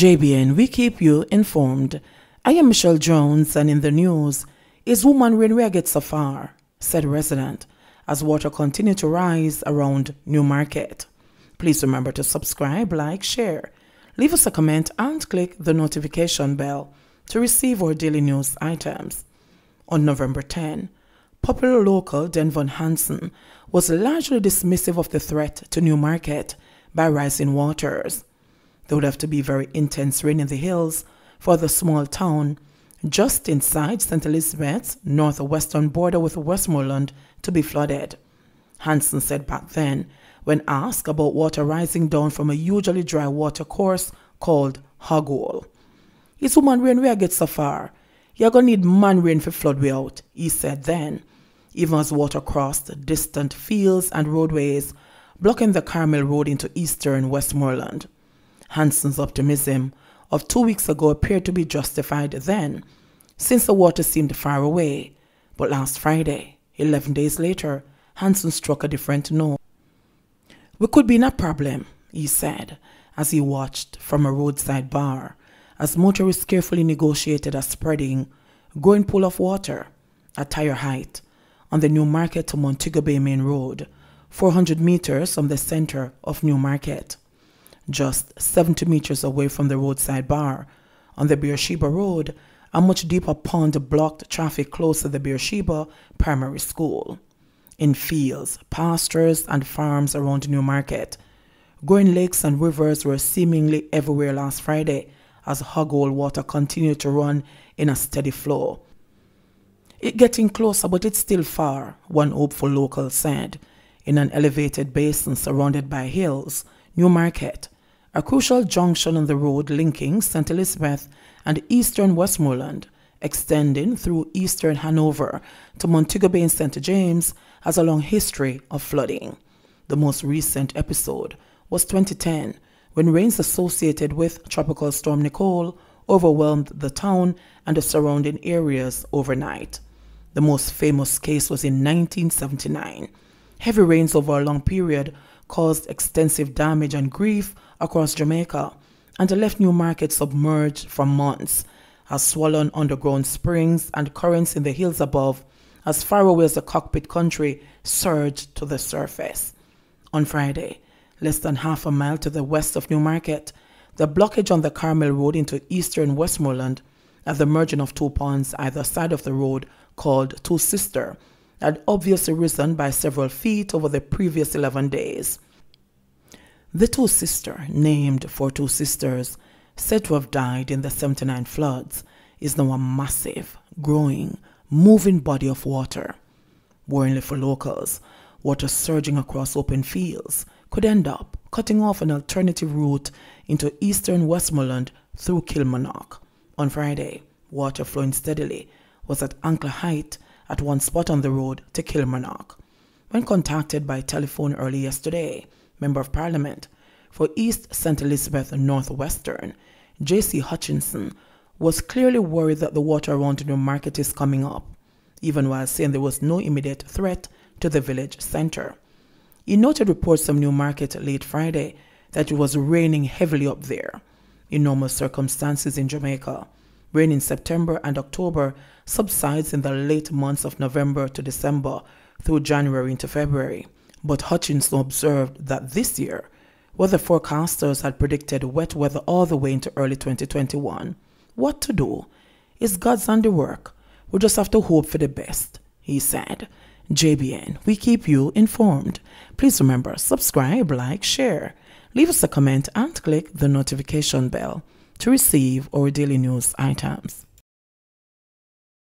JBN, we keep you informed. I am Michelle Jones, and in the news, is woman rainwear gets so far, said resident, as water continued to rise around New Market. Please remember to subscribe, like, share, leave us a comment, and click the notification bell to receive our daily news items. On November 10, popular local Denvan Hanson was largely dismissive of the threat to New Market by rising waters. There would have to be very intense rain in the hills for the small town just inside St. Elizabeth's northwestern border with Westmoreland to be flooded. Hanson said back then, when asked about water rising down from a usually dry water course called Hoggle. "It's woman rain where I get so far. You're going to need man rain for flood way out," he said then, even as water crossed distant fields and roadways, blocking the Carmel Road into eastern Westmoreland. Hanson's optimism of 2 weeks ago appeared to be justified then, since the water seemed far away. But last Friday, 11 days later, Hanson struck a different note. "We could be in a problem," he said, as he watched from a roadside bar, as motorists carefully negotiated a spreading, growing pool of water at tire height on the New Market to Montego Bay main road, 400 meters from the center of New Market. Just 70 meters away from the roadside bar, on the Beersheba Road, a much deeper pond blocked traffic close to the Beersheba Primary School. In fields, pastures, and farms around New Market, growing lakes and rivers were seemingly everywhere last Friday as Hoggle water continued to run in a steady flow. "It getting closer, but it's still far," one hopeful local said. In an elevated basin surrounded by hills, New Market, a crucial junction on the road linking St. Elizabeth and eastern Westmoreland, extending through eastern Hanover to Montego Bay and St. James, has a long history of flooding. The most recent episode was 2010, when rains associated with Tropical Storm Nicole overwhelmed the town and the surrounding areas overnight. The most famous case was in 1979. Heavy rains over a long period caused extensive damage and grief across Jamaica and left New Market submerged for months, as swollen underground springs and currents in the hills above, as far away as the Cockpit Country, surged to the surface. On Friday, less than half a mile to the west of New Market, the blockage on the Carmel Road into eastern Westmoreland at the merging of two ponds either side of the road called Two Sister had obviously risen by several feet over the previous 11 days. The Two Sister, named for two sisters said to have died in the 79 floods, is now a massive, growing, moving body of water. Worryingly for locals, water surging across open fields could end up cutting off an alternative route into eastern Westmoreland through Kilmarnock. On Friday, water flowing steadily was at ankle height at one spot on the road to Kilmarnock. When contacted by telephone early yesterday, Member of Parliament for East St. Elizabeth Northwestern, J.C. Hutchinson, was clearly worried that the water around New Market is coming up, even while saying there was no immediate threat to the village centre. He noted reports from New Market late Friday that it was raining heavily up there. In normal circumstances in Jamaica, rain in September and October subsides in the late months of November to December through January into February, but Hutchinson observed that this year, weather forecasters had predicted wet weather all the way into early 2021. "What to do? It's God's handiwork. We just have to hope for the best," he said. JBN, we keep you informed. Please remember, subscribe, like, share, leave us a comment, and click the notification bell to receive our daily news items.